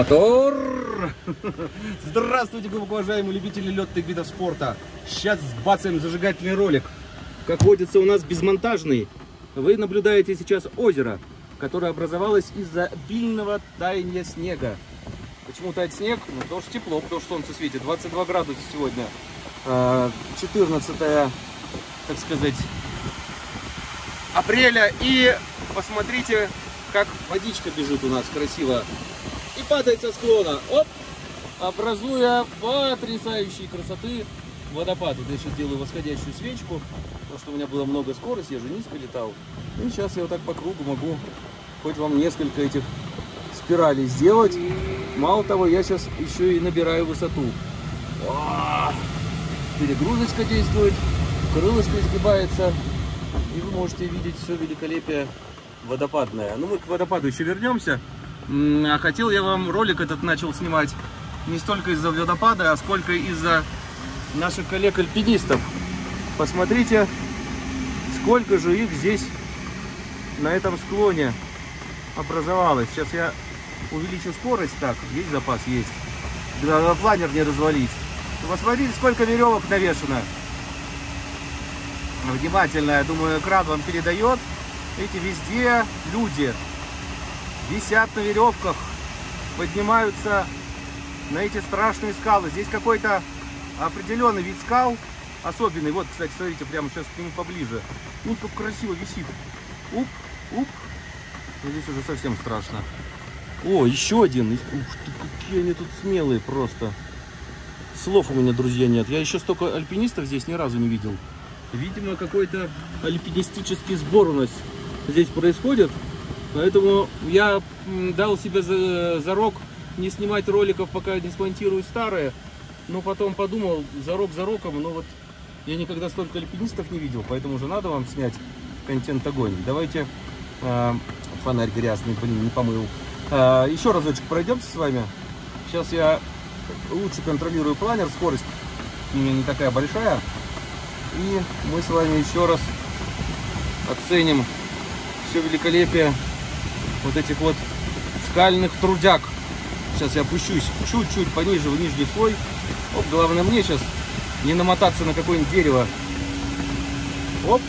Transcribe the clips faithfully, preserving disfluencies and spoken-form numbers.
Мотор! Здравствуйте, глубоко уважаемые любители летных видов спорта. Сейчас сбацаем зажигательный ролик. Как водится, у нас безмонтажный. Вы наблюдаете сейчас озеро, которое образовалось из-за обильного таяния снега. Почему тает снег? Ну, потому что тепло, потому что солнце светит. двадцать два градуса сегодня. четырнадцатое, так сказать, апреля. И посмотрите, как водичка бежит у нас красиво и падает со склона, оп, образуя потрясающие красоты водопад. Вот я сейчас делаю восходящую свечку, потому что у меня было много скорости, я же низко летал. И сейчас я вот так по кругу могу хоть вам несколько этих спиралей сделать. Мало того, я сейчас еще и набираю высоту. Перегрузочка действует, крылышко изгибается, и вы можете видеть все великолепие водопадное. Ну, мы к водопаду еще вернемся. А хотел я вам ролик этот начал снимать не столько из-за водопада, а сколько из-за наших коллег-альпинистов. Посмотрите, сколько же их здесь на этом склоне образовалось. Сейчас я увеличу скорость. Так, есть запас? Есть. Надо планер не развалить. Посмотрите, сколько веревок навешено. Внимательно, я думаю, экран вам передает. Эти везде люди висят на веревках, поднимаются на эти страшные скалы. Здесь какой-то определенный вид скал, особенный. Вот, кстати, смотрите, прямо сейчас к нему поближе. Ну, как красиво висит. Уп, уп. Здесь уже совсем страшно. О, еще один. Ух ты, какие они тут смелые просто. Слов у меня, друзья, нет. Я еще столько альпинистов здесь ни разу не видел. Видимо, какой-то альпинистический сбор у нас здесь происходит. Поэтому я дал себе зарок не снимать роликов, пока не смонтирую старые. Но потом подумал, зарок за роком, но вот я никогда столько альпинистов не видел. Поэтому уже надо вам снять контент огонь. Давайте... Э, фонарь грязный, блин, не помыл. Э, еще разочек пройдемся с вами. Сейчас я лучше контролирую планер. Скорость у меня не такая большая. И мы с вами еще раз оценим все великолепие вот этих вот скальных трудяг. Сейчас я опущусь чуть-чуть пониже в нижний слой. Оп, главное мне сейчас не намотаться на какое-нибудь дерево. Оп.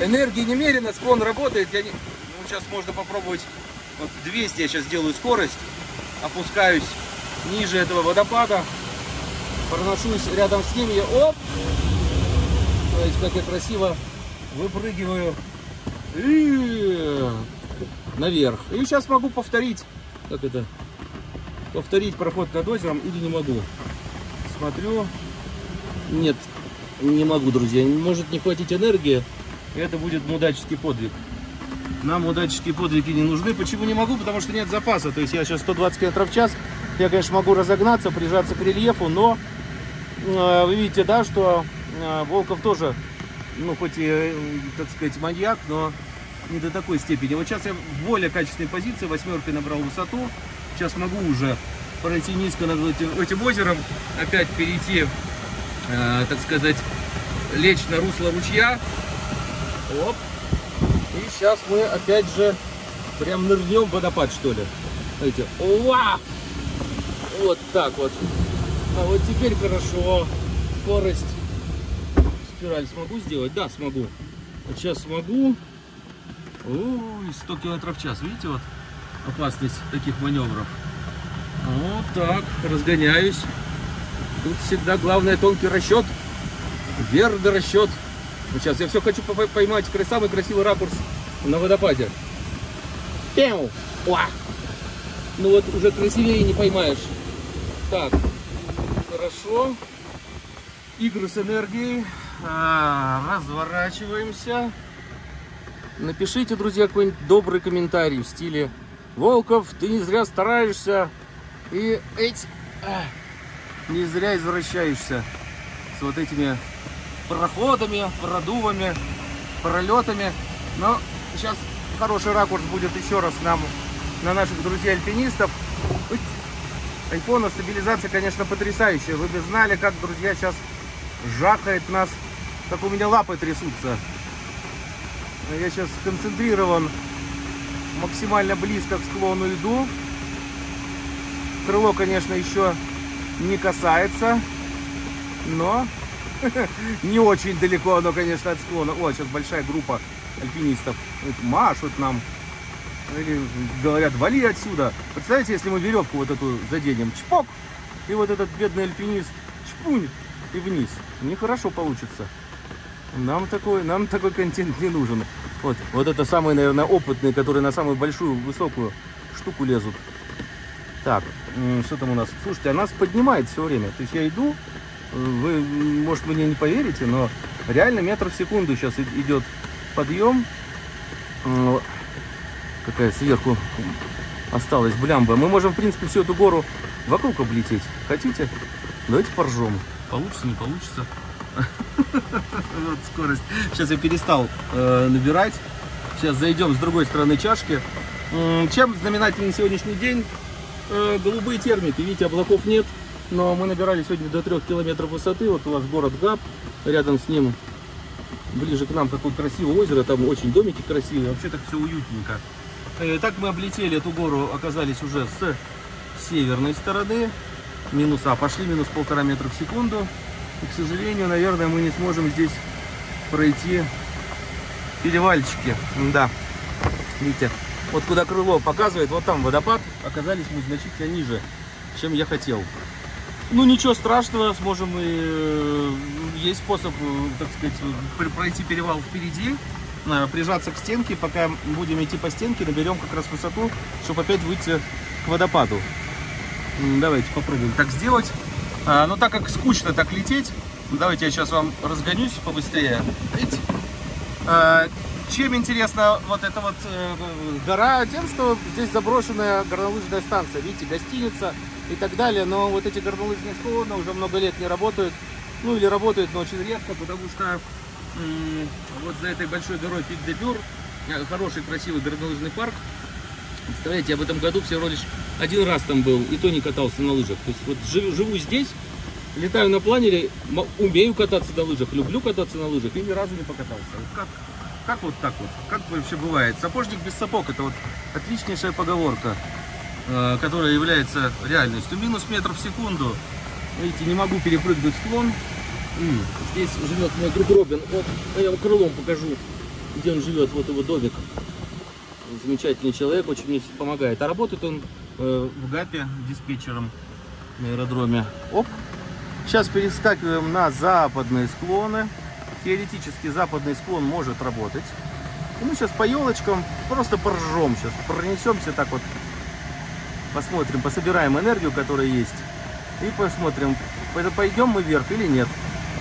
Энергии немерено, склон работает. Я не... ну, сейчас можно попробовать. Вот двести я сейчас делаю скорость. Опускаюсь ниже этого водопада. Проношусь рядом с ними. Оп! Смотрите, как я красиво выпрыгиваю и... наверх. И сейчас могу повторить. Как это? Повторить проход над озером или не могу? Смотрю. Нет, не могу, друзья. Может не хватить энергии. Это будет мудаческий подвиг. Нам мудаческие подвиги не нужны. Почему не могу? Потому что нет запаса. То есть я сейчас сто двадцать км в час. Я, конечно, могу разогнаться, прижаться к рельефу, но э, вы видите, да, что э, Волков тоже, ну, хоть и, э, так сказать, маньяк, но не до такой степени. Вот сейчас я в более качественной позиции, восьмеркой набрал высоту. Сейчас могу уже пройти низко над этим, этим озером, опять перейти, э, так сказать, лечь на русло ручья. Оп. И сейчас мы опять же прям нырнем в водопад, что ли. Смотрите. Уа! Вот так вот. А вот теперь хорошо. Скорость. Спираль смогу сделать? Да, смогу. Вот сейчас смогу. Ой, сто км в час. Видите, вот опасность таких маневров. Вот так. Разгоняюсь. Тут всегда главное тонкий расчет. Верный расчет. Вот сейчас я все хочу поймать. Самый красивый ракурс на водопаде. Пяу! Уа! Ну вот уже красивее не поймаешь. Так, хорошо. Игры с энергией. А, разворачиваемся. Напишите, друзья, какой-нибудь добрый комментарий в стиле «Волков, ты не зря стараешься и эть, а, не зря извращаешься с вот этими проходами, продувами, пролетами». Но сейчас хороший ракурс будет еще раз нам на наших друзей-альпинистов. Айфона стабилизация, конечно, потрясающая. Вы бы знали, как, друзья, сейчас жахает нас, как у меня лапы трясутся. Я сейчас сконцентрирован максимально близко к склону иду. Крыло, конечно, еще не касается, но не очень далеко оно, конечно, от склона. О, сейчас большая группа альпинистов машут нам. Или говорят, вали отсюда. Представляете, если мы веревку вот эту заденем, чпок, и вот этот бедный альпинист чпунь и вниз. Нехорошо получится. Нам такой, нам такой контент не нужен. Вот, вот это самые, наверное, опытные, которые на самую большую, высокую штуку лезут. Так, что там у нас? Слушайте, а нас поднимает все время. То есть я иду, вы, может, мне не поверите, но реально метр в секунду сейчас идет подъем. Какая сверху осталась блямба. Мы можем, в принципе, всю эту гору вокруг облететь. Хотите? Давайте поржем. Получится, не получится. Вот скорость. Сейчас я перестал э, набирать. Сейчас зайдем с другой стороны чашки. Чем знаменателен сегодняшний день? Э, голубые термики. Видите, облаков нет. Но мы набирали сегодня до трёх километров высоты. Вот у вас город ГАП. Рядом с ним, ближе к нам, такое красивое озеро. Там очень домики красивые. Вообще так все уютненько. Э, так мы облетели эту гору. Оказались уже с северной стороны. Минуса пошли. Минус полтора метра в секунду. И, к сожалению, наверное, мы не сможем здесь пройти перевальчики. Да, видите, вот куда крыло показывает, вот там водопад. Оказались мы значительно ниже, чем я хотел. Ну, ничего страшного, сможем и... Есть способ, так сказать, пройти перевал впереди, прижаться к стенке. Пока будем идти по стенке, наберем как раз высоту, чтобы опять выйти к водопаду. Давайте попробуем так сделать. А, но так как скучно так лететь, давайте я сейчас вам разгонюсь побыстрее. А, чем интересна вот эта вот э, гора? Тем, что здесь заброшенная горнолыжная станция, видите, гостиница и так далее. Но вот эти горнолыжные склоны уже много лет не работают. Ну или работают, но очень редко, потому что э, вот за этой большой горой Пик-де-Бюр хороший, красивый горнолыжный парк. Представляете, я в этом году всего лишь один раз там был, и то не катался на лыжах. То есть вот живу, живу здесь, летаю на планере, умею кататься на лыжах, люблю кататься на лыжах, и ни разу не покатался. Как, как вот так вот? Как вообще бывает? Сапожник без сапог — это вот отличнейшая поговорка, э, которая является реальностью. Минус метр в секунду. Видите, не могу перепрыгнуть склон. Здесь живет мой друг Робин. Вот, я вам крылом покажу, где он живет, вот его домик. Замечательный человек, очень мне помогает. А работает он э, в ГАПе диспетчером на аэродроме. Оп. Сейчас перескакиваем на западные склоны. Теоретически западный склон может работать. И мы сейчас по елочкам просто поржем. Сейчас пронесемся так вот. Посмотрим, пособираем энергию, которая есть. И посмотрим, пойдем мы вверх или нет.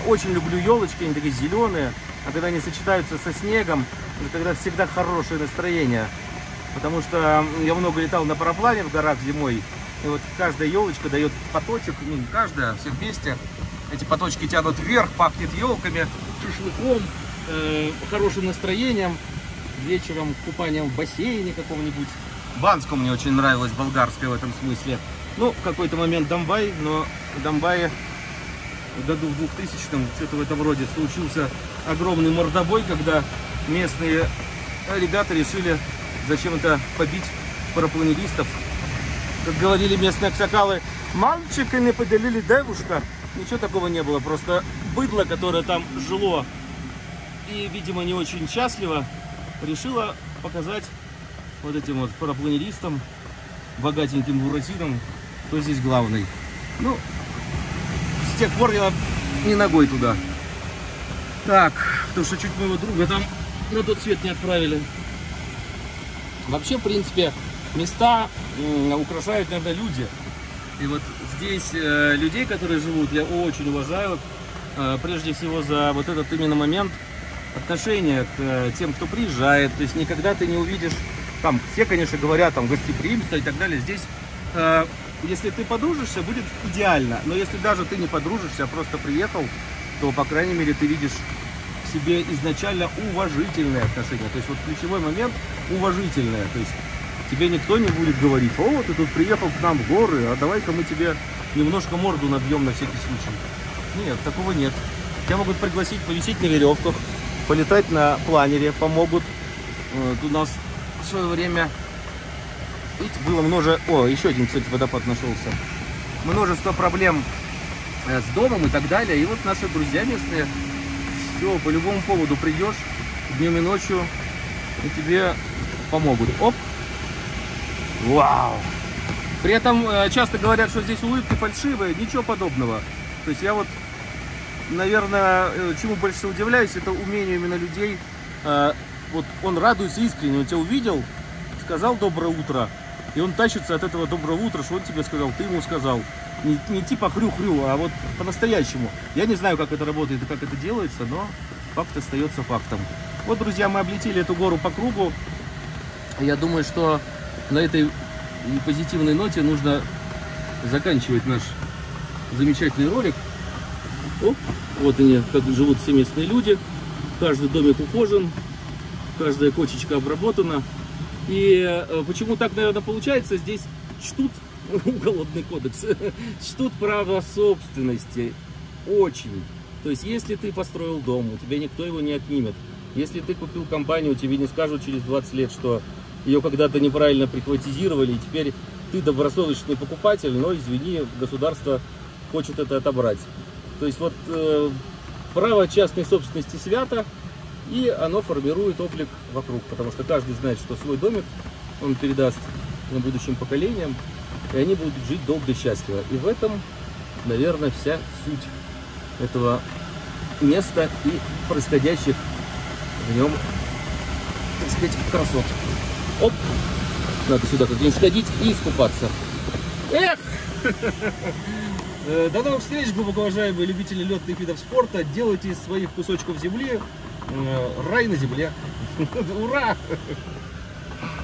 Очень люблю елочки, они такие зеленые. А когда они сочетаются со снегом, тогда всегда хорошее настроение. Потому что я много летал на параплане в горах зимой. И вот каждая елочка дает поточек. Ну, не каждая, все вместе. Эти поточки тянут вверх, пахнет елками, шашлыком, э, хорошим настроением. Вечером купанием в бассейне каком-нибудь. Банско мне очень нравилось, болгарское в этом смысле. Ну, в какой-то момент Донбай, но в Донбае в году в двухтысячном, что-то в этом роде, случился огромный мордобой, когда местные ребята решили зачем-то побить парапланеристов. Как говорили местные аксакалы, мальчика не поделили девушка. Ничего такого не было, просто быдло, которое там жило и, видимо, не очень счастливо, решило показать вот этим вот парапланеристам, богатеньким буратинам, кто здесь главный. Ну, с тех пор я не ногой туда. Так, потому что чуть моего друга там на тот свет не отправили. Вообще, в принципе, места украшают, наверное, люди. И вот здесь э, людей, которые живут, я очень уважаю. Э, прежде всего за вот этот именно момент отношения к э, тем, кто приезжает. То есть никогда ты не увидишь, там все, конечно, говорят, там гостеприимство и так далее. Здесь, э, если ты подружишься, будет идеально. Но если даже ты не подружишься, а просто приехал, то, по крайней мере, ты видишь в себе изначально уважительные отношения. То есть вот ключевой момент – уважительное. То есть тебе никто не будет говорить: о, ты тут приехал к нам в горы, а давай-ка мы тебе немножко морду набьем на всякий случай. Нет, такого нет. Тебя могут пригласить повисеть на веревках, полетать на планере, помогут. Вот у нас в свое время Видите, было множе... О, еще один, кстати, водопад нашелся. Множество проблем с домом и так далее. И вот наши друзья местные, все, по любому поводу придешь, днем и ночью, и тебе помогут. Оп! Вау! При этом часто говорят, что здесь улыбки фальшивые, ничего подобного. То есть я вот, наверное, чему больше удивляюсь, это умение именно людей. Вот он радуется искренне, он тебя увидел, сказал «доброе утро», и он тащится от этого «доброго утра», что он тебе сказал, ты ему сказал. Не, не типа хрю-хрю, а вот по-настоящему. Я не знаю, как это работает и как это делается, но факт остается фактом. Вот, друзья, мы облетели эту гору по кругу. Я думаю, что на этой позитивной ноте нужно заканчивать наш замечательный ролик. Оп, вот они, как живут все местные люди. Каждый домик ухожен, каждая кочечка обработана. И почему так, наверное, получается, здесь чтут уголовный кодекс, чтут право собственности очень. То есть, если ты построил дом, у тебя никто его не отнимет. Если ты купил компанию, тебе не скажут через двадцать лет, что ее когда-то неправильно прихватизировали, и теперь ты добросовестный покупатель, но, извини, государство хочет это отобрать. То есть, вот э, право частной собственности свято, и оно формирует облик вокруг, потому что каждый знает, что свой домик он передаст будущим поколениям, и они будут жить долго и счастливо. И в этом, наверное, вся суть этого места и происходящих в нем, так сказать, красот. Оп! Надо сюда как-нибудь сходить и искупаться. Эх! До новых встреч, глубоко уважаемые любители летных видов спорта. Делайте из своих кусочков земли рай на земле. Ура!